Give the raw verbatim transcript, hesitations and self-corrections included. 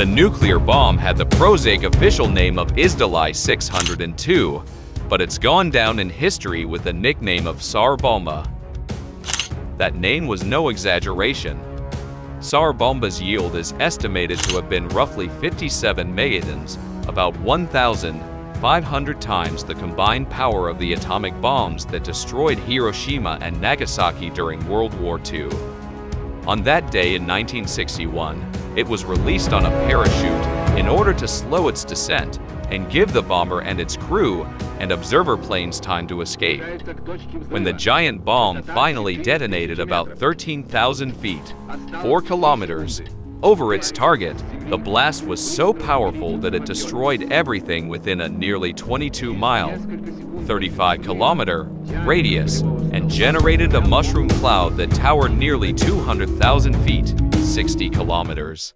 The nuclear bomb had the prosaic official name of Izdali six hundred two, but it's gone down in history with the nickname of Tsar Bomba. That name was no exaggeration. Tsar Bomba's yield is estimated to have been roughly fifty-seven megatons, about one thousand five hundred times the combined power of the atomic bombs that destroyed Hiroshima and Nagasaki during World War Two. On that day in nineteen sixty-one, it was released on a parachute in order to slow its descent and give the bomber and its crew and observer planes time to escape. When the giant bomb finally detonated about thirteen thousand feet, four kilometers, over its target, the blast was so powerful that it destroyed everything within a nearly twenty-two mile, thirty-five kilometer radius, and generated a mushroom cloud that towered nearly two hundred thousand feet, sixty kilometers.